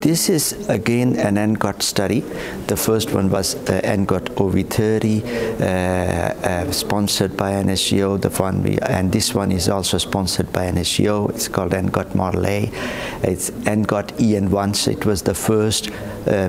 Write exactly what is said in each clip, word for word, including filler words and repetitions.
This is again an ENGOT study. The first one was uh, ENGOT O V thirty, uh, uh, sponsored by N S G O. The one we, and this one is also sponsored by N S G O. It's called ENGOT Model A. It's ENGOT E N one. So it was the first uh,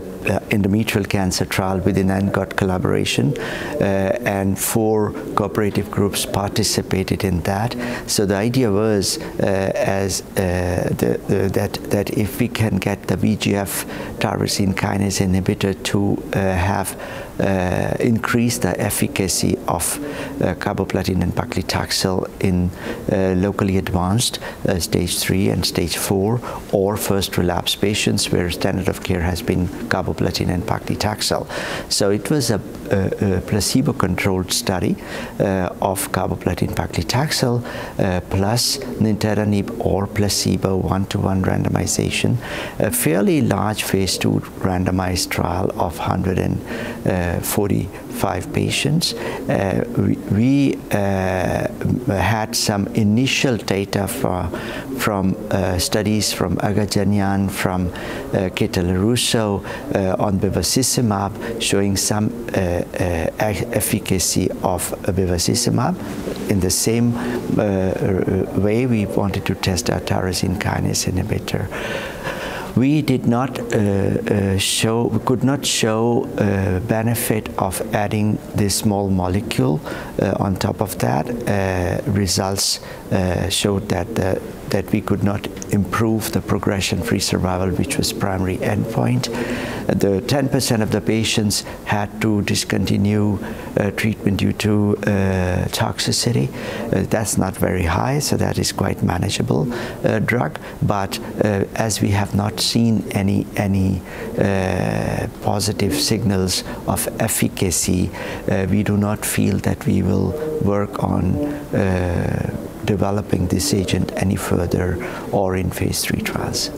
endometrial cancer trial within ENGOT collaboration, uh, and four cooperative groups participated in that. So the idea was uh, as uh, the, the, that that if we can get the V E G F tyrosine kinase inhibitor to uh, have uh, increased the efficacy of uh, carboplatin and paclitaxel in uh, locally advanced uh, stage three and stage four or first relapse patients where standard of care has been carboplatin and paclitaxel. So it was a, a, a placebo-controlled study uh, of carboplatin paclitaxel uh, plus nintedanib or placebo one-to-one randomization. A fairly large phase two randomized trial of one hundred forty-five patients. Uh, we we uh, had some initial data for, from uh, studies from Agajanian, from uh, Ketelarusso uh, on bevacizumab, showing some uh, uh, efficacy of bevacizumab. In the same uh, way, we wanted to test our tyrosine kinase inhibitor. We did not uh, uh, show, we could not show uh, benefit of adding this small molecule uh, on top of that. Uh, results uh, showed that the that we could not improve the progression-free survival, which was primary endpoint. The ten percent of the patients had to discontinue uh, treatment due to uh, toxicity. Uh, that's not very high, so that is quite manageable uh, drug. But uh, as we have not seen any, any uh, positive signals of efficacy, uh, we do not feel that we will work on uh, developing this agent any further or in phase three trials.